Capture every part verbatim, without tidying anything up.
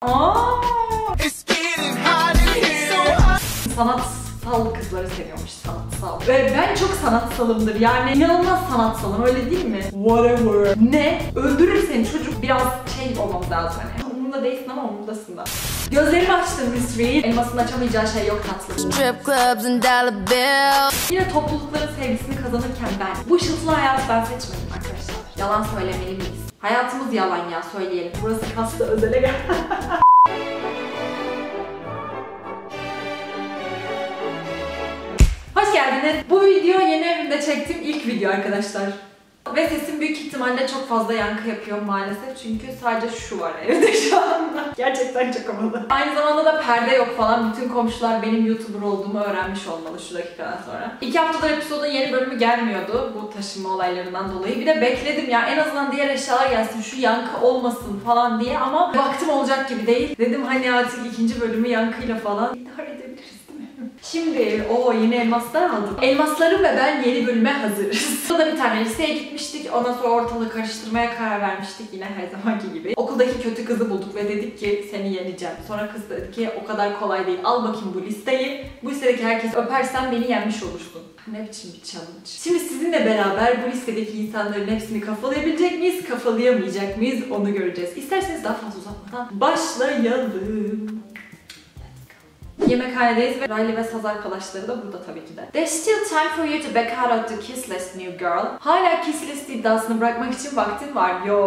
Aa! Sanatsal kızları seviyormuş, sanatsal. Ve ben çok sanatsalımdır yani, inanılmaz sanatsalım, öyle değil mi? Whatever. Ne? Öldürür seni çocuk, biraz şey olmamız lazım hani. Umurumda değilsin ama umurumdasın da. Gözlerimi açtım Miss Reed. Elmasını açamayacağı şey yok tatlım. Yine toplulukların sevgisini kazanırken ben. Bu ışıltılı hayatı ben seçmedim arkadaşlar. Yalan söylemeli miyiz? Hayatımız yalan ya, söyleyelim. Burası kastı özele gel. Hoş geldiniz. Bu video yeni evimde çektiğim ilk video arkadaşlar. Ve sesim büyük ihtimalle çok fazla yankı yapıyor maalesef. Çünkü sadece şu var evde şu anda. Gerçekten çok havalı. Aynı zamanda da perde yok falan. Bütün komşular benim YouTuber olduğumu öğrenmiş olmalı şu dakikadan sonra. İki haftadır episodun yeni bölümü gelmiyordu. Bu taşınma olaylarından dolayı. Bir de bekledim ya, en azından diğer eşyalar gelsin, şu yankı olmasın falan diye. Ama vaktim olacak gibi değil. Dedim hani artık ikinci bölümü yankıyla falan idare edebiliriz. Şimdi o yeni elmaslar aldım. Elmaslarım ve ben yeni bölüme hazırız. Burada bir tane liseye gitmiştik. Ondan sonra ortalığı karıştırmaya karar vermiştik yine her zamanki gibi. Okuldaki kötü kızı bulduk ve dedik ki seni yeneceğim. Sonra kız dedi ki o kadar kolay değil. Al bakayım bu listeyi. Bu listedeki herkesi öpersen beni yenmiş olursun. Ne biçim bir challenge. Şimdi sizinle beraber bu listedeki insanların hepsini kafalayabilecek miyiz, kafalayamayacak mıyız onu göreceğiz. İsterseniz daha fazla uzatmadan başlayalım. Yemekhanedeyiz ve Riley ve saz arkadaşları da burada tabii ki de. There's still time for you to back out of the kiss list, new girl. Hala kiss list iddiasını bırakmak için vaktin var. Yo,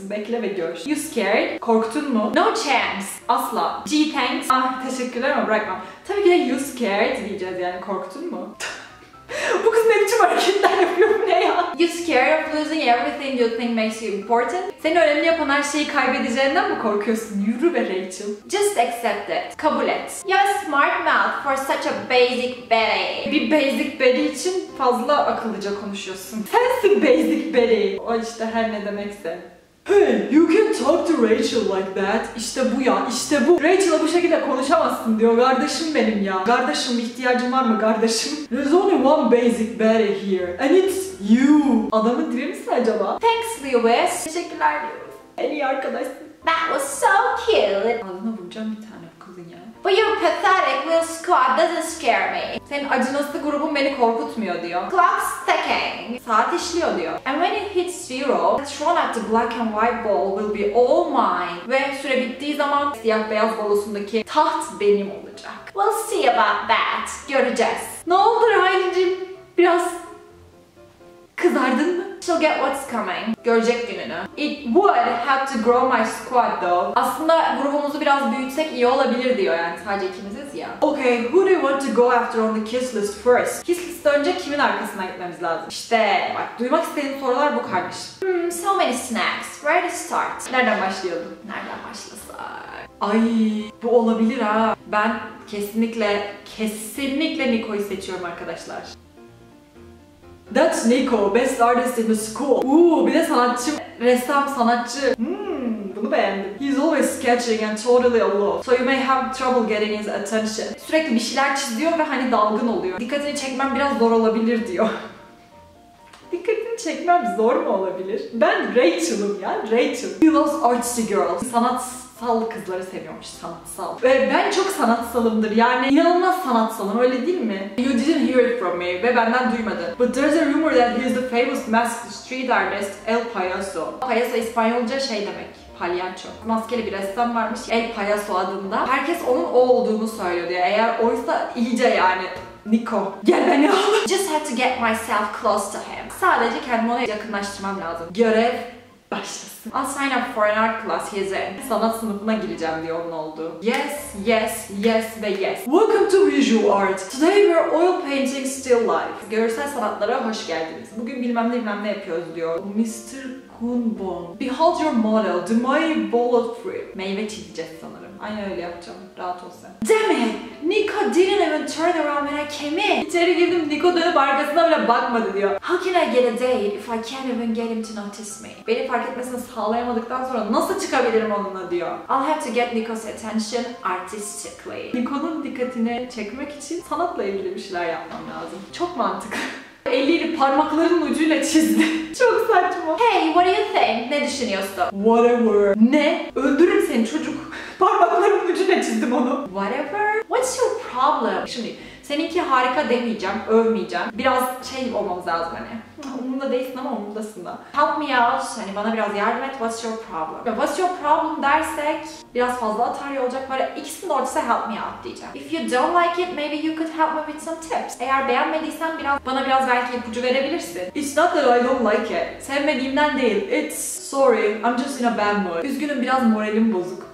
bekle ve gör. You scared? Korktun mu? No chance. Asla. Gee thanks. Ah teşekkürler ama bırakmam. Tabii ki de you scared diyeceğiz yani, korktun mu? Bu kız ne biçim hareketler yapıyor, bu ne ya? You scared of losing everything you think makes you important. Seni önemli yapan her şeyi kaybedeceğinden mi korkuyorsun? Yürü be Rachel. Just accept it. Kabul et. You're smart mouth for such a basic belly. Bir basic belly için fazla akıllıca konuşuyorsun. Sensin basic belly. O işte her ne demekse. Hey, you can talk to Rachel like that. İşte bu ya, işte bu. Rachel'a bu şekilde konuşamazsın diyor. Kardeşim benim ya. Kardeşim, ihtiyacın var mı kardeşim? There's only one basic baddie here. And it's you. Adamın diri misin acaba? Thanks Lewis. Teşekkürler diyoruz. En iyi arkadaşsın. That was so cute. Ağzına vuracağım bir tane bu kızın ya. But your pathetic little squad doesn't scare me. Senin acınası grubun beni korkutmuyor diyor. Clock's ticking. Saat işliyor diyor. And when it hits zero, that's shown at the black and white ball will be all mine. Ve süre bittiği zaman siyah beyaz balosundaki taht benim olacak. We'll see about that. Göreceğiz. Ne oldu Riley'cim? Biraz kızardın mı? She'll get what's coming. Görecek gününü. It would have to grow my squad though. Aslında grubumuzu biraz büyütsek iyi olabilir diyor yani, sadece ikimiziz ya. Okay, who do you want to go after on the kiss list first? Kiss list önce kimin arkasına gitmemiz lazım? İşte bak, duymak istediğim sorular bu kardeşim. Hmm, so many snacks. Where to start? Nereden başlayalım? Nereden başlasak? Ay, bu olabilir ha. Ben kesinlikle, kesinlikle Nico'yu seçiyorum arkadaşlar. That's Nico, best artist in the school. Uuu, bir de sanatçı, ressam, sanatçı. Hmm, bunu beğendim. He's always sketching and totally alone. So you may have trouble getting his attention. Sürekli bir şeyler çiziyor ve hani dalgın oluyor. Dikkatini çekmem biraz zor olabilir diyor. Dikkatini çekmem zor mu olabilir? Ben Rachel'ım ya, Rachel. He loves artsy girls. Sanatsal kızları seviyormuş, sanatsal. Ve ben çok sanatsalımdır yani, inanılmaz sanatsalım, öyle değil mi? You didn't hear it from me ve benden duymadın. But there's a rumor that he is the famous masked street artist El Payaso. Payaso İspanyolca şey demek. Palyaço. Maskeli bir ressam varmış El Payaso adında. Herkes onun o olduğunu söylüyor diyor. Eğer oysa iyice yani. Nico, gel beni al. Just had to get myself close to him. Sadece kendimi ona yakınlaştırmam lazım. Görev başlasın. I'll sign up for an art class he's in. Sanat sınıfına gireceğim diyor onun olduğu. Yes, yes, yes ve yes. Welcome to visual art. Today we're oil painting still life. Görsel sanatlara hoş geldiniz. Bugün bilmem ne bilmem ne yapıyoruz diyor. mister Gumball. Behold your model. Demay bulletproof. Meyve çizeceğiz sanırım. Aynen öyle yapacağım. Rahat ol sen. Damn it! Nico didn't even turn around when I came in. İçeri girdim, Nico dönüp arkasına bile bakmadı diyor. How can I get a date if I can't even get him to notice me? Beni fark etmesini sağlayamadıktan sonra nasıl çıkabilirim onunla diyor. I'll have to get Nico's attention artistically. Nico'nun dikkatini çekmek için sanatla ilgili bir şeyler yapmam lazım. Çok mantıklı. Eliyle parmaklarının ucuyla çizdi. Çok saçma. Hey, what do you think? Ne düşünüyorsun? Whatever. Ne? Öldürürüm seni çocuk. Pardon. çizdim onu. Whatever. What's your problem? Şimdi seninki harika demeyeceğim, övmeyeceğim. Biraz şey olmamız lazım hani. Umurumda değilsin ama umurumdasın da. Help me out. Hani bana biraz yardım et. What's your problem? What's your problem dersek biraz fazla atarya olacak. Böyle ikisinin de ortası help me out diyeceğim. If you don't like it, maybe you could help me with some tips. Eğer beğenmediysen biraz bana biraz belki ipucu verebilirsin. It's not that I don't like it. Sevmediğimden değil. It's sorry. I'm just in a bad mood. Üzgünüm, biraz moralim bozuk.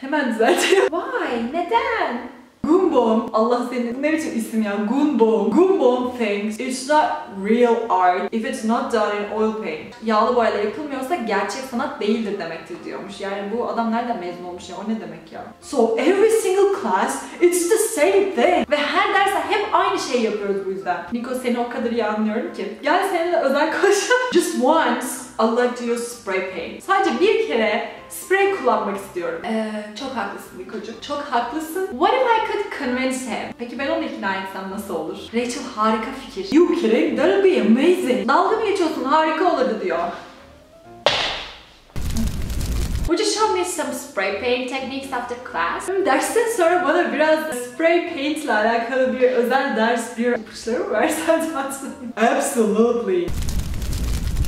Hemen düzelteyim. Why? Neden? Gumball, Allah senin ne biçim isim ya? Gumball. Gumball thinks it's not real art if it's not done in oil paint. Yağlı boyayla yapılmıyorsa gerçek sanat değildir demektir diyormuş. Yani bu adam nereden mezun olmuş ya? O ne demek ya? So every single class it's the same thing. Ve her derse hep aynı şeyi yapıyoruz bu yüzden. Nico, seni o kadar iyi anlıyorum ki. Gel seninle özel konuşalım. Just once I'd like to use spray paint. Sadece bir kere sprey kullanmak istiyorum. Ee, çok haklısın Nico'cum. Çok haklısın. What if I could convince him? Peki ben onu ikna etsem nasıl olur? Rachel, harika fikir. You kidding? That'll be amazing. Dalga mı geçiyorsun? Harika olurdu diyor. Would you show me some spray paint techniques after class? Dersten sonra bana biraz spray paint ile alakalı bir özel ders, bir ipuçları mı versen dersin? Absolutely.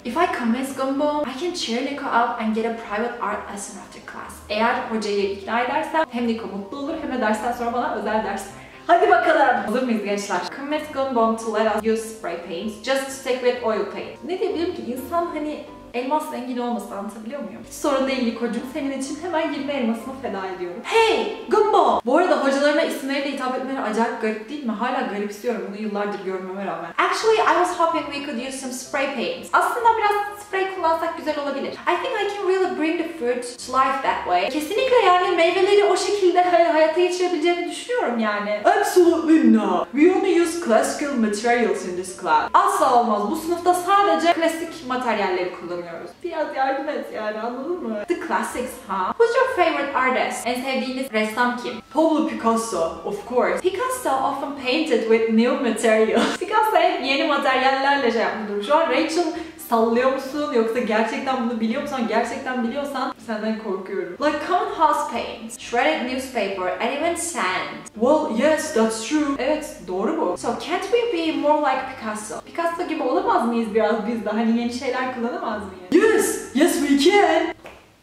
If I convince Gumball, I can cheer Nico up and get a private art lesson after class. Eğer hocayı ikna edersem hem Nico mutlu olur hem de dersten sonra bana özel ders. Hadi bakalım. Hazır mıyız gençler? Convince Gumball to let us use spray paint, just stick with oil paint. Ne diyebilirim ki? İnsan hani elmas zengin olmasa, anlatabiliyor muyum? Hiç sorun değil Nico'cum, senin için hemen yirmi elmasımı feda ediyorum. Hey Gumball! Bu arada hocalarına isimleriyle hitap etmeleri acayip garip değil mi? Hala garipsiyorum bunu yıllardır görmeme rağmen. Actually I was hoping we could use some spray paint. Aslında biraz spray kullansak güzel olabilir. I think I can really bring the fruit to life that way. Kesinlikle yani meyveleri o şekilde hayata geçirebileceğini düşünüyorum yani. Absolutely not. We only use classical materials in this class. Asla olmaz. Bu sınıfta sadece klasik materyalleri kullanıyoruz. Biraz yardım et yani, anladın mı? The classics, huh? Who's your favorite artist? En sevdiğiniz ressam kim? Pablo Picasso, of course. Picasso often painted with new materials. Picasso hep yeni materyallerle şey yapmıştır. Şu an Rachel, sallıyor musun yoksa gerçekten bunu biliyor musun? Gerçekten biliyorsan senden korkuyorum. Like common house paint, shredded newspaper and even sand. Well, yes, that's true. Evet, doğru bu. So can't we be more like Picasso? Picasso gibi olamaz mıyız biraz biz de? Hani yeni şeyler kullanamaz mıyız? Yes, yes we can.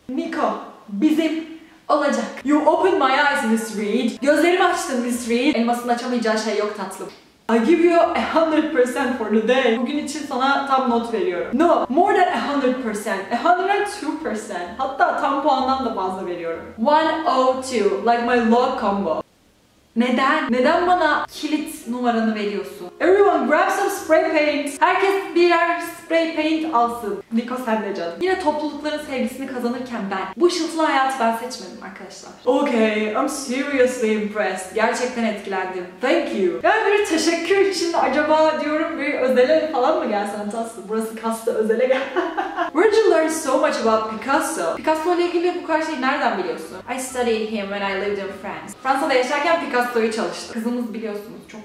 Nico, bizim olacak. You open my eyes, Miss Reed. Gözlerimi açtın, Miss Reed. Elmasını açamayacağı şey yok tatlım. I give you a hundred percent for the day. Bugün için sana tam not veriyorum. No, more than a hundred percent. A hundred and two percent. Hatta tam puandan da fazla veriyorum. One oh two, like my log combo. Neden? Neden bana kilit numaranı veriyorsun? Everyone grab some spray paint. Herkes birer spray paint alsın. Nico sen de canım. Yine toplulukların sevgisini kazanırken ben. Bu ışıltılı hayatı ben seçmedim arkadaşlar. Okay, I'm seriously impressed. Gerçekten etkilendim. Thank you. Yani bir teşekkür için acaba diyorum bir özele falan mı gelsen Taslı? Burası kasta özele gel. Where'd you learn so much about Picasso? Picasso ile ilgili bu kadar şeyi nereden biliyorsun? I studied him when I lived in France. Fransa'da yaşarken Picasso'yu çalıştım. Kızımız biliyorsunuz çok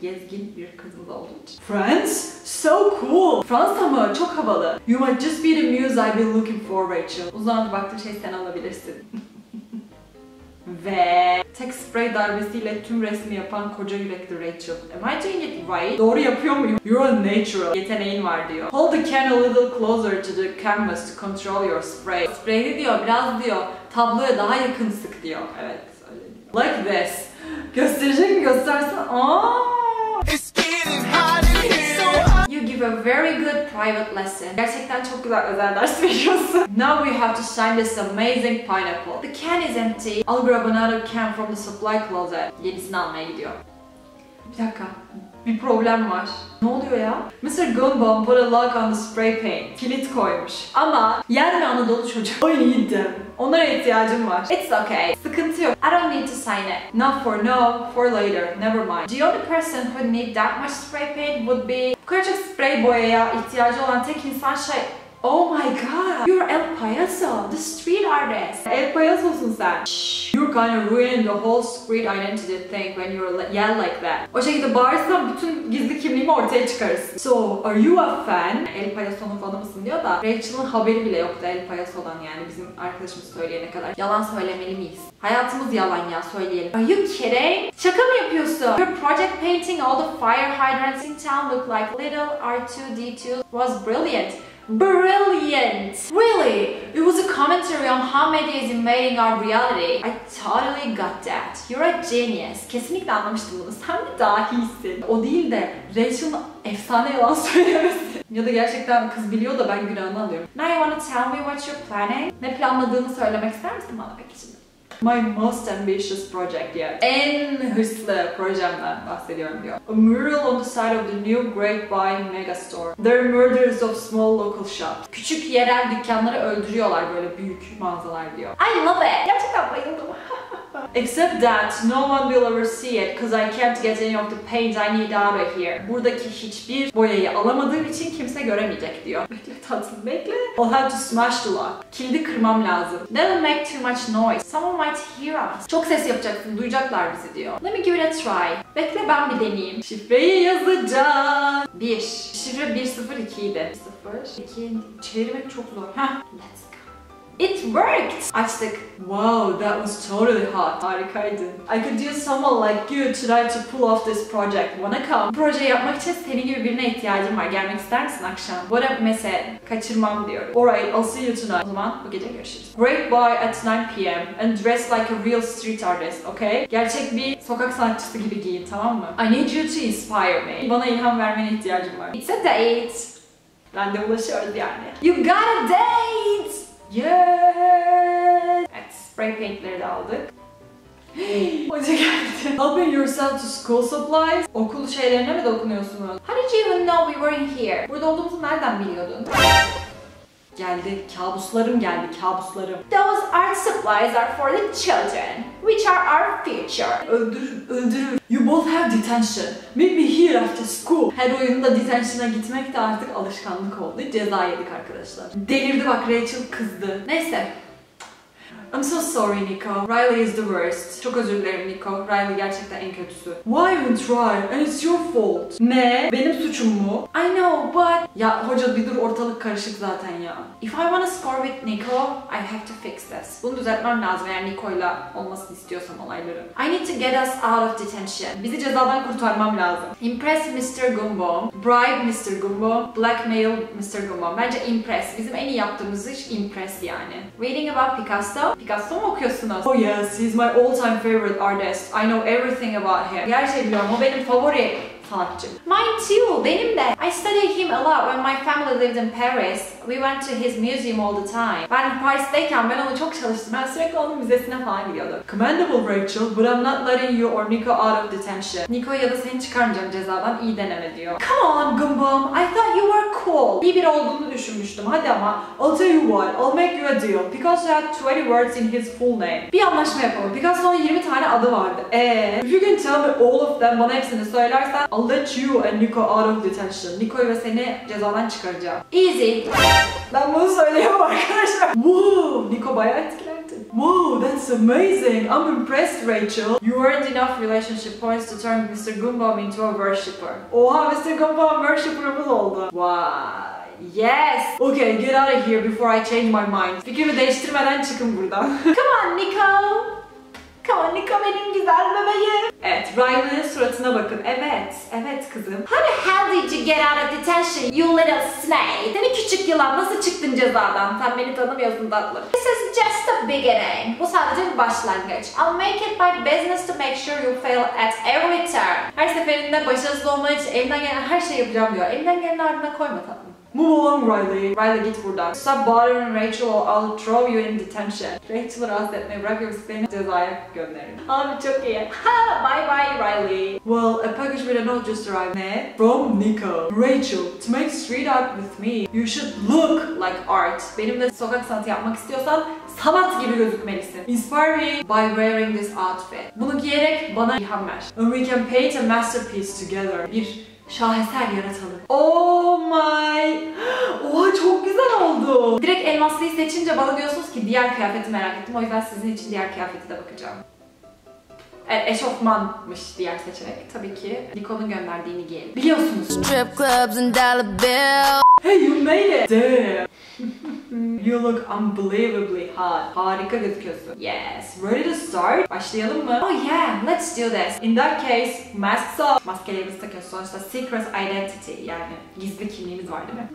gezgin bir kızımız olduğu için. France? So cool! Fransa mı? Çok havalı. You might just be the muse I've been looking for, Rachel. Uzun baktığım şey sen alabilirsin. Ve tek sprey darbesiyle tüm resmi yapan koca yürekli Rachel. Am I doing it right? Doğru yapıyor muyum? You're a natural. Yeteneğin var diyor. Hold the can a little closer to the canvas to control your spray. Spreyli diyor, biraz diyor. Tabloya daha yakın sık diyor. Evet, öyle diyor. Like this. Gösterecek mi? Göstersen. Aaa! You give a very good private lesson. Gerçekten çok güzel özel ders veriyorsun. Now we have to sign this amazing pineapple. The can is empty. I'll grab another can from the supply closet. Yenisini almaya gidiyor. Bir dakika. Bir problem var. Ne oluyor ya? mister Gumball put a lock on the spray paint. Kilit koymuş. Ama yer mi Anadolu çocuğu? I need them. Onlara ihtiyacım var. It's okay. Sıkıntı yok. I don't need to sign it. Not for now, for later. Never mind. The only person who need that much spray paint would be... Bu kadar çok spray boyaya ihtiyacı olan tek insan şey... Oh my god! You're El Payaso, the street artist. El Payaso'sun sen. Shh. gonna ruin the whole street identity thing when you yell like that. O şekilde bağırsan bütün gizli kimliğimi ortaya çıkarırsın. So, are you a fan? El Payaso'nun fanı mısın diyor da Rachel'ın haberi bile yoktu El Payaso'dan, yani bizim arkadaşımız söyleyene kadar. Yalan söylemeli miyiz? Hayatımız yalan ya, söyleyelim. Are you kidding? Şaka mı yapıyorsun? Your project painting all the fire hydrants in town look like little R two D two was brilliant. Brilliant! Really? It was a commentary on how media is invading our reality. I totally got that. You're a genius. Kesinlikle anlamıştım bunu. Sen de dahisin. O değil de Rachel'ın efsane yalan söylemesi. Ya da gerçekten kız biliyor da ben günahını alıyorum. Now you wanna tell me what you're planning? Ne planladığını söylemek ister misin bana peki şimdi? My most ambitious project yet. En hırslı projemden bahsediyorum diyor. A mural on the side of the new Grapevine megastore. They're murders of small local shops. Küçük yerel dükkanları öldürüyorlar böyle büyük mağazalar diyor. I love it. Gerçekten bayıldım. Except that no one will ever see it because I can't get any of the paint I need out of here. Buradaki hiçbir boyayı alamadığım için kimse göremeyecek diyor. Bekle tatlım bekle. I'll have to smash the lock. Kilidi kırmam lazım. Never make too much noise. Someone might hear us. Çok ses yapacaksın, duyacaklar bizi diyor. Let me give it a try. Bekle ben bir deneyeyim. Şifreyi yazacağım. bir. Şifre bir sıfır iki idi. sıfır iki. Çevirmek çok zor. Heh. Let's go. It worked! Açtık. Wow, that was totally hot. Harikaydı. I could use someone like you tonight to pull off this project. Wanna come? Projeyi yapmak için senin gibi birine ihtiyacım var. Gelmek ister misin akşam? What a message. Kaçırmam diyorum. Alright, I'll see you tonight. O zaman bu gece görüşürüz. Break by at nine p m and dress like a real street artist, okay? Gerçek bir sokak sanatçısı gibi giyin, tamam mı? I need you to inspire me. Bana ilham vermene ihtiyacım var. It's a date. Randevulaşıyoruz yani. You got a date! Yes! Evet, spray paintleri de aldık. Hoca geldi. Helping yourself to school supplies. Okul şeylerine mi dokunuyorsunuz? How did you even know we were in here? Burada olduğumuzu nereden biliyordun? Geldi, kabuslarım geldi, kabuslarım. Those art supplies are for the children, which are our future. Öldürür, öldürür. You both have detention. Maybe here after school. Her oyunda detention'a gitmek de artık alışkanlık oldu. Ceza yedik arkadaşlar. Delirdi bak, Rachel kızdı. Neyse. I'm so sorry Nico. Riley is the worst. Çok özür dilerim Nico. Riley gerçekten en kötüsü. Why even try? And it's your fault. Ne? Benim suçum mu? I know but... Ya hoca bir dur, ortalık karışık zaten ya. If I wanna score with Nico, I have to fix this. Bunu düzeltmem lazım eğer Nico'yla olmasını istiyorsam olayları. I need to get us out of detention. Bizi cezadan kurtarmam lazım. Impress mister Gumball. Bribe mister Gumball. Blackmail mister Gumball. Bence impress. Bizim en iyi yaptığımız iş impress yani. Reading about Picasso. Picasso mu okuyorsunuz? Oh yes, he's my all-time favorite artist. I know everything about him. Gerçekten biliyorum, o benim favori sanatçım. Mine too, benim de. I studied him a lot when my family lived in Paris. We went to his museum all the time. Ben Paris'teyken ben onu çok çalıştım. Ben sürekli onun müzesine falan gidiyordum. Commendable Rachel, but I'm not letting you or Nico out of detention. Nico ya da seni çıkarmayacağım cezadan, iyi deneme diyor. Come on Gumball, I thought you were cool. İyi biri olduğunu düşünmüştüm. Hadi ama I'll tell you what, I'll make you a deal. Picasso had twenty words in his full name. Bir anlaşma yapalım. Picasso'nun yirmi tane adı vardı. Eee? If you can tell me all of them, bana hepsini söylersen I'll let you and Nico out of detention. Nico'yu ve seni cezadan çıkaracağım. Easy. Ben bunu söyleyemem arkadaşlar. Wow, Nico bayağı etkilendi. Wow, that's amazing. I'm impressed Rachel. You earned enough relationship points to turn mister Gumball into a worshipper. Oha, mister Gumball worshipper'ımız oldu. Wow. Yes! Okay, get out of here before I change my mind. Fikrimi değiştirmeden çıkın buradan. Come on Nico! Come on Nico benim güzel bebeğim. Evet, Ryan'ın suratına bakın. Evet, evet kızım. How the hell did you get out of detention, you little snake? Seni küçük yılan, nasıl çıktın cezadan? Sen beni tanımıyorsun tatlım. This is just a beginning. Bu sadece bir başlangıç. I'll make it my business to make sure you fail at every turn. Her seferinde başarısız olman için elimden gelen her şeyi yapacağım diyor. Elimden geleni ardına koyma tatlım. Move along Riley. Riley git buradan. Stop bothering Rachel or I'll throw you in detention. Rachel'ı rahatsız etmeyi bırakıp seni cezaya gönderirim. Abi çok iyi. Ha, bye bye Riley. Well, a package with a note just arrived. Ne? From Nico. Rachel, to make street art with me, you should look like art. Benimle sokak sanatı yapmak istiyorsan sanat gibi gözükmelisin. Inspire me by wearing this outfit. Bunu giyerek bana ilham ver. And we can paint a masterpiece together. Bir Şaheser yaratalım. Oh my! Oha çok güzel oldu. Direkt elmaslıyı seçince bana diyorsunuz ki diğer kıyafeti merak ettim. O yüzden sizin için diğer kıyafeti de bakacağım. E, eşofmanmış diğer seçenek. Tabii ki Nico'nun gönderdiğini giyelim. Biliyorsunuz. Strip clubs and dollar bill. Hey you made it! Damn! You look unbelievably hot. Harika gözüküyorsun. Yes. Ready to start? Başlayalım mı? Oh yeah. Let's do this. In that case, masks up. Maskelerimizi takıyoruz. Sonuçta secret identity. Yani gizli kimliğimiz var değil mi?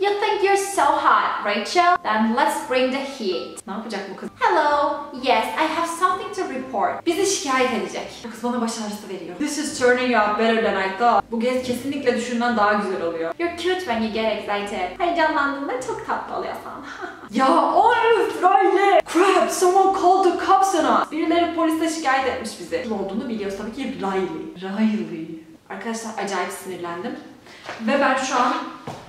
You think you're so hot, Rachel? Then let's bring the heat. Ne yapacak bu kız? Hello. Yes, I have something to report. Bizi şikayet edecek. Bu kız bana baş ağrısı veriyor. This is turning out better than I thought. Bu gez kesinlikle düşünden daha güzel oluyor. You're cute when you get excited. Heyecanlandığında çok tatlı oluyorsan. Ya honest Riley! Crap! Someone called the cops on us. Birileri polise şikayet etmiş bizi. Kim olduğunu biliyoruz tabii ki Riley. Riley. Arkadaşlar acayip sinirlendim. Ve ben şu an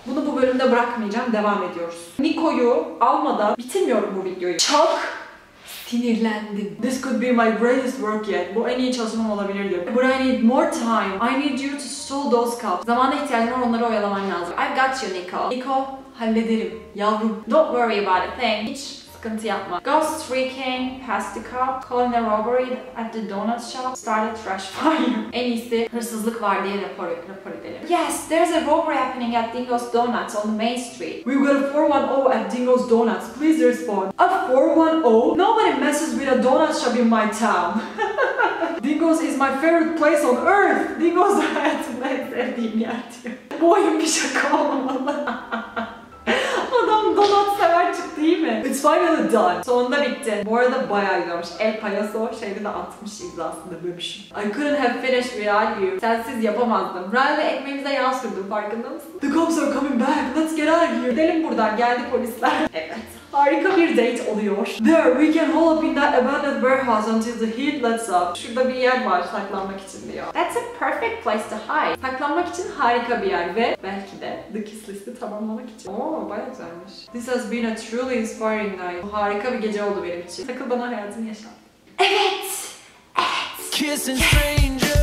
bunu bu bölümde bırakmayacağım. Devam ediyoruz. Nico'yu almadan bitirmiyorum bu videoyu. Çok sinirlendim. This could be my greatest work yet. Bu en iyi çalışmam olabilir diyor. But I need more time. I need you to solve those cups. Zamana ihtiyacın var, onları oyalaman lazım. I've got you Nico. Nico hallederim yavrum. Don't worry about a thing. Hiç sıkıntı yapma. Ghost streaking past the cop, calling a robbery at the donut shop, start a trash fire. En iyisi hırsızlık var diye rapor, rapor edelim. Yes, there's a robbery happening at Dingo's Donuts on Main Street. We got a four one zero at Dingo's Donuts. Please respond. A four one zero? Nobody messes with a donut shop in my town. Dingo's is my favorite place on earth. Dingo's hayatımda en sevdiğim yer diyor. Bu oyun bir şaka olmamalı. Donut sever çıktı değil mi? It's finally done. Sonunda bitti. Bu arada bayağı güzelmiş. El Payaso şeyde de atmış imzasında bölmüşüm. I couldn't have finished without you. Sensiz yapamazdım. Riley ekmeğimize yağ sürdüm, farkında mısın? The cops are coming back. Let's get out of here. Gidelim buradan. Geldi polisler. Evet. Harika bir date oluyor. There we can hole up in that abandoned warehouse until the heat lets up. Şurada bir yer var saklanmak için diyor. That's a perfect place to hide. Saklanmak için harika bir yer ve belki de the kiss listi tamamlamak için. Oo bayağı güzelmiş. This has been a truly inspiring night. Bu harika bir gece oldu benim için. Sakın bana hayatını yaşat. Evet! Evet! Kissing stranger.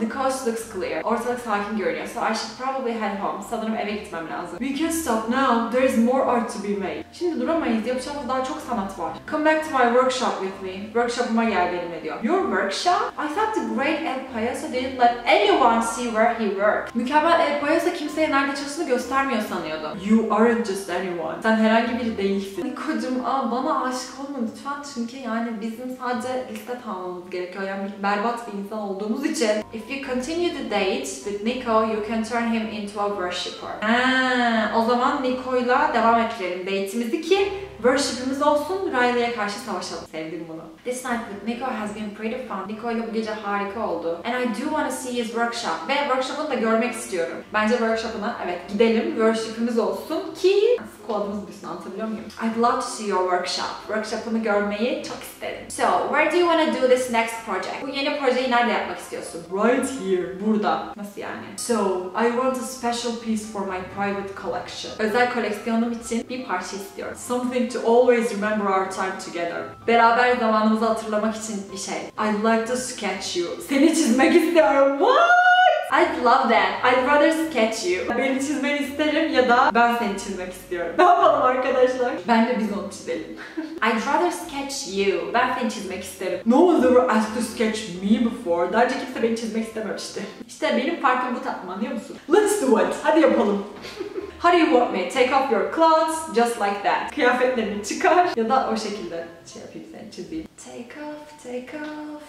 The coast looks clear. Ortalık sakin görünüyor. So I should probably head home. Sanırım eve gitmem lazım. We can stop now. There is more art to be made. Şimdi duramayız. Yapacağımız daha çok sanat var. Come back to my workshop with me. Workshop'ıma gel benimle diyor. Your workshop? I thought the great El Payaso didn't let anyone see where he worked. Mükemmel El Payaso kimseye nerede çalıştığını göstermiyor sanıyordu. You aren't just anyone. Sen herhangi biri değilsin. Nico'cum aa bana aşık olma lütfen çünkü yani bizim sadece liste tamamlamamız gerekiyor. Yani berbat bir insan olduğumuz için. If you continue the date with Nico, you can turn him into a worshipper. Ha, o zaman Nico'yla devam ettirelim date'imizi ki worship'imiz olsun, Riley'e karşı savaşalım. Sevdim bunu. This night with Nico has been pretty fun. Nico'yla bu gece harika oldu. And I do want to see his workshop. Ve workshop'unu da görmek istiyorum. Bence workshop'una evet gidelim, worship'imiz olsun ki kodumuz büyüsün, anlatabiliyor muyum? I'd love to see your workshop. Workshop'unu görmeyi çok isterim. So, where do you want to do this next project? Bu yeni projeyi nerede yapmak istiyorsun? Right here. Burada. Nasıl yani? So, I want a special piece for my private collection. Özel koleksiyonum için bir parça istiyorum. Something to always remember our time together. Beraber zamanımızı hatırlamak için bir şey. I'd like to sketch you. Seni çizmek istiyorum. What? I'd love that. I'd rather sketch you. Beni çizmeni isterim ya da ben seni çizmek istiyorum. Ne yapalım arkadaşlar? Bence biz onu çizelim. I'd rather sketch you. Ben seni çizmek isterim. No one ever asked to sketch me before. Daha önce kimse beni çizmek istememişti. İşte benim farkım bu tatlım, anlıyor musun? Let's do it. Hadi yapalım. How do you want me? Take off your clothes just like that. Kıyafetlerini çıkar ya da o şekilde şey yapayım, seni çizeyim. Take off, take off.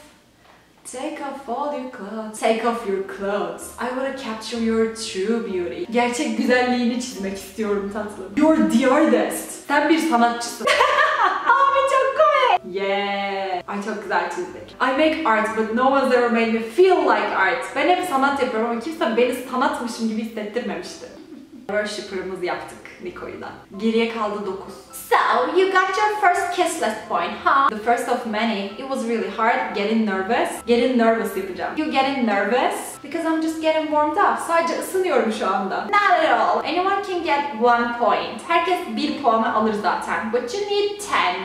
Take off all your clothes. Take off your clothes. I wanna capture your true beauty. Gerçek güzelliğini çizmek istiyorum tatlım. You're the artist. Sen bir sanatçısın. Abi çok komik. Yeah. Ay çok güzel çizdik. I make art but no one's ever made me feel like art. Ben hep sanat yapıyorum ama kimse beni sanatmışım gibi hissettirmemişti. Worshipper'ımızı yaptık Nico'yla. Geriye kaldı dokuz. So, you got your first kiss list point, huh? The first of many. It was really hard. Getting nervous. Getting nervous yapacağım. You getting nervous? Because I'm just getting warmed up. Sadece ısınıyorum şu anda. Not at all. Anyone can get one point. Herkes bir puanı alır zaten. But you need ten.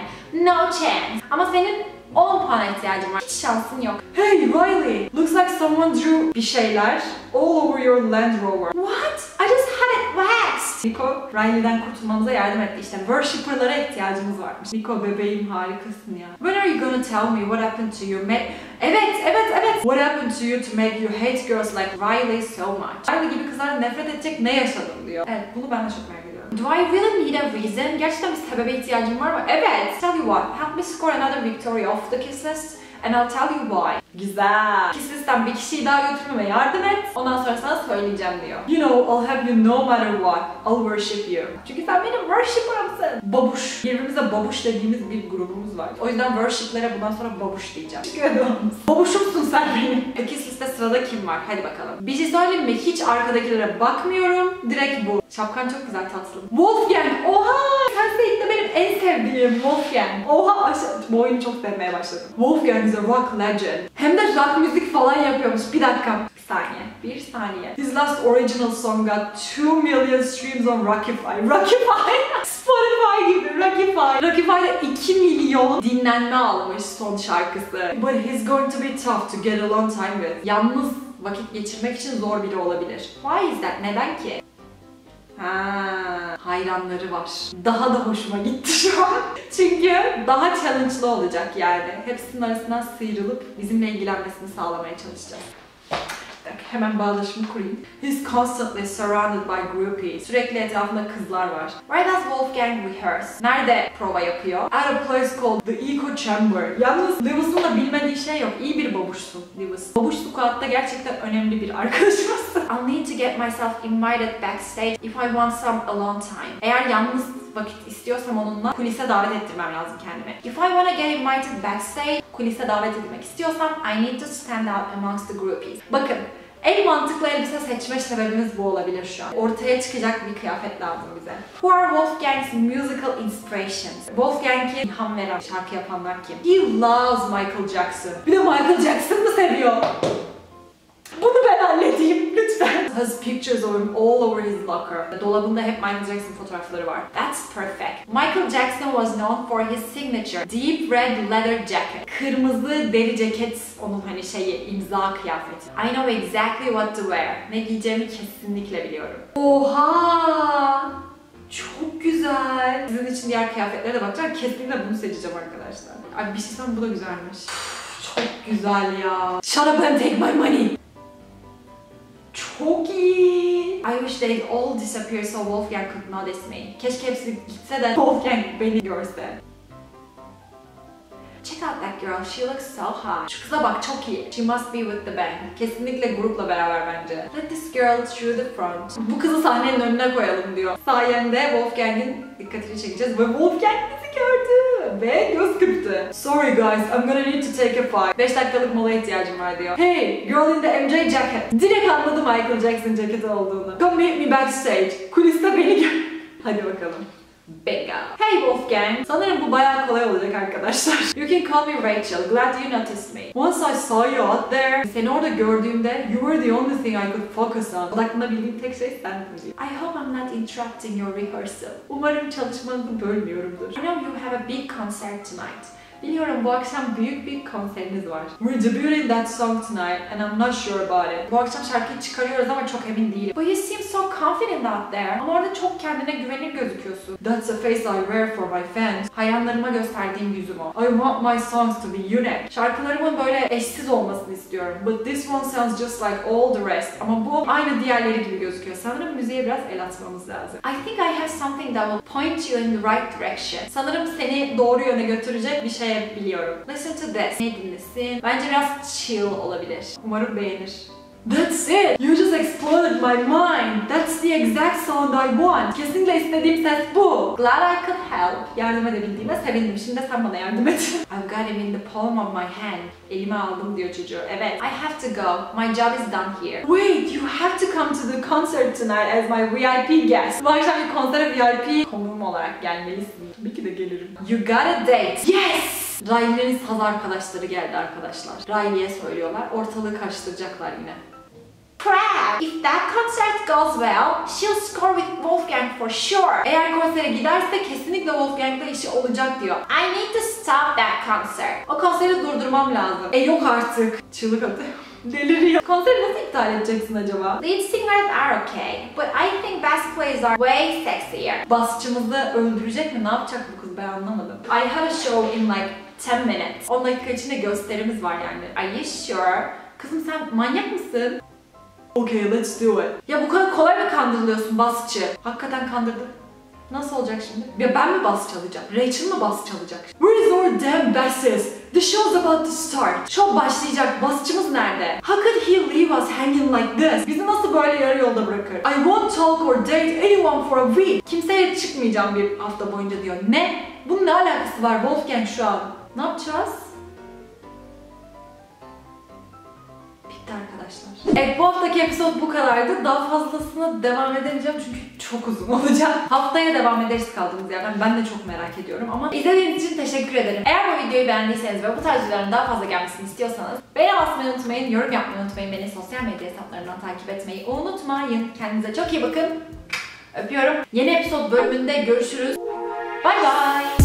No chance. Ama senin on puana ihtiyacım var. Hiç şansın yok. Hey Riley! Looks like someone drew bir şeyler all over your Land Rover. What? I just had it waxed! Nico, Riley'den kurtulmamıza yardım etti. İşte worshipper'lara ihtiyacımız varmış. Nico bebeğim harikasın ya. When are you gonna tell me what happened to you? Me evet, evet, evet! What happened to you to make you hate girls like Riley so much? Riley gibi kızlara nefret edecek ne yaşadın diyor. Evet, bunu ben de çok merak ediyorum. Do I really need a reason? Gerçekten bir sebebe ihtiyacım var mı? Evet! Tell you what, help me score another victory off the kiss list and I'll tell you why. Güzel! Kiss list'ten bir kişiyi daha götürmeme yardım et, ondan sonra sana söyleyeceğim diyor. You know, I'll have you no matter what, I'll worship you. Çünkü sen benim worship'ımsın. Babuş. Yerimizde babuş dediğimiz bir grubumuz var. O yüzden worship'lere bundan sonra babuş diyeceğim. Çünkü adamız. Babuşumsun sen benim. Kiss list'te sırada kim var? Hadi bakalım. Bir şey söyleyeyim mi? Hiç arkadakilere bakmıyorum. Direkt bu. Şapkan çok güzel tatlım. Wolfgang! Oha! Sense de benim en sevdiğim Wolfgang. Oha! Aşağı... Bu oyunu çok sevmeye başladım. Wolfgang is a rock legend. Hem de rock müzik falan yapıyormuş. Bir dakika. Bir saniye. Bir saniye. His last original song got two million streams on Rockify. Rockify! Spotify gibi. Rockify. Rockify'da iki milyon dinlenme almış son şarkısı. But he's going to be tough to get along time with. Yalnız vakit geçirmek için zor biri olabilir. Why is that? Neden ki? Haa, hayranları var. Daha da hoşuma gitti şu an. Çünkü daha challenge'lı olacak yani. Hepsinin arasından sıyrılıp bizimle ilgilenmesini sağlamaya çalışacağız. Hemen bağdaşımı kurayım. He's constantly surrounded by groupies. Sürekli etrafında kızlar var. Where does Wolfgang rehearse? Nerede prova yapıyor? At a place called the Echo Chamber. Yalnız Lewis'un da bilmediği şey yok. İyi bir babuşsun Lewis. Babuş squat'ta gerçekten önemli bir arkadaşımız. I'll need to get myself invited backstage if I want some alone time. Eğer yalnız vakit istiyorsam onunla kulise davet ettirmem lazım kendime. If I wanna get invited backstage, kulise davet edilmek istiyorsam I need to stand out amongst the groupies. Bakın. En mantıklı elbise seçme sebebimiz bu olabilir şu an. Ortaya çıkacak bir kıyafet lazım bize. Who are Wolfgang's musical inspirations? Wolfgang'e ilham veren şarkı yapanlar kim? He loves Michael Jackson. Bir de Michael Jackson mı seviyor? Bunu ben halledeyim lütfen. His pictures of him all over his locker. Dolabında hep Michael Jackson fotoğrafları var. That's perfect. Michael Jackson was known for his signature deep red leather jacket. Kırmızı deri ceket onun hani şeyi imza kıyafeti. I know exactly what to wear. Ne giyeceğimi kesinlikle biliyorum. Oha! Çok güzel. Sizin için diğer kıyafetlere de bakacağım. Kesinlikle bunu seçeceğim arkadaşlar. Abi bir şey söyleyeyim, bu da güzelmiş. Çok güzel ya. Shut up and take my money. Çok iyi. I wish they all disappeared so Wolfgang could notice me. Keşke hepsi gitse de Wolfgang beni görse. Check out that girl, she looks so hot. Şu kıza bak çok iyi. She must be with the band. Kesinlikle grupla beraber bence. Let this girl through the front. Bu kızı sahnenin önüne koyalım diyor. Sayende Wolfgang'in dikkatini çekeceğiz ve Wolfgang bizi gördü ve göz kırptı. Sorry guys, I'm gonna need to take a five. beş dakikalık molaya ihtiyacım var diyor. Hey, girl in the M J jacket. Direkt anladım Michael Jackson ceketi olduğunu. Come meet me backstage. Kuliste beni gör. Hadi bakalım. Becca. Hey Wolfgang. Sanırım bu bayağı kolay olacak arkadaşlar. You can call me Rachel. Glad you noticed me. Once I saw you out there. Seni orada gördüğümde you were the only thing I could focus on. Odaklığında bildiğim tek şey sendin. I hope I'm not interrupting your rehearsal. Umarım çalışmanızı bölmüyorumdur. I know you have a big concert tonight. Biliyorum bu akşam büyük bir konseriniz var. We're debuting that song tonight and I'm not sure about it. Bu akşam şarkıyı çıkarıyoruz ama çok emin değilim. But you seem so confident out there. Ama orada çok kendine güvenir gözüküyorsun. That's a face I wear for my fans. Hayranlarıma gösterdiğim yüzüm o. I want my songs to be unique. Şarkılarımın böyle eşsiz olmasını istiyorum. But this one sounds just like all the rest. Ama bu aynı diğerleri gibi gözüküyor. Sanırım müziğe biraz el atmamız lazım. I think I have something that will point you in the right direction. Sanırım seni doğru yöne götürecek bir şey biliyorum. Listen to this. Ne dinlesin? Bence biraz chill olabilir. Umarım beğenir. That's it! You just exploded my mind! That's the exact sound I want! Kesinlikle istediğim ses bu! Glad I could help! Yardım edebildiğime sevindim. Şimdi de sen bana yardım et. I've got him in the palm of my hand. Elime aldım diyor çocuğu. Evet. I have to go. My job is done here. Wait! You have to come to the concert tonight as my V I P guest. Bu akşam bir konsere V I P konuğum olarak gelmelisin. Tabii ki de gelirim. You got a date! Yes! Riley'nin saz arkadaşları geldi arkadaşlar. Riley'e söylüyorlar. Ortalığı karıştıracaklar yine. crap. If that concert goes well, she'll score with Wolfgang for sure. Eğer konsere giderse kesinlikle Wolfgang'da işi olacak diyor. I need to stop that concert. O konseri durdurmam lazım. E yok artık. Çığlık atıyorum. Deliriyor. Konseri nasıl iptal edeceksin acaba? Lead singers are okay, but I think bass players are way sexier. Basçımızı öldürecek mi? Ne yapacak bu kız? Ben anlamadım. I have a show in like ten minutes. on dakika içinde gösterimiz var yani. Are you sure? Kızım sen manyak mısın? Okay, let's do it. Ya bu kadar kolay mı kandırılıyorsun basçı? Hakikaten kandırdım. Nasıl olacak şimdi? Ya ben mi bas çalacağım? Rachel mi bas çalacak? Where is our damn basses? The show's about to start. Show başlayacak. Basçımız nerede? How could he leave us hanging like this? Bizi nasıl böyle yarı yolda bırakır? I won't talk or date anyone for a week. Kimseyle çıkmayacağım bir hafta boyunca diyor. Ne? Bunun ne alakası var Wolfgang şu an? Ne yapacağız? Bitti arkadaşlar. Evet, bu haftaki episode bu kadardı. Daha fazlasına devam edemeyeceğim çünkü çok uzun olacak. Haftaya devam ederiz kaldığımız yerden. Ben de çok merak ediyorum ama izlediğiniz için teşekkür ederim. Eğer bu videoyu beğendiyseniz ve bu tarz videoların daha fazla gelmesini istiyorsanız beğeni basmayı unutmayın, yorum yapmayı unutmayın, beni sosyal medya hesaplarından takip etmeyi unutmayın. Kendinize çok iyi bakın. Öpüyorum. Yeni episode bölümünde görüşürüz. Bye bye.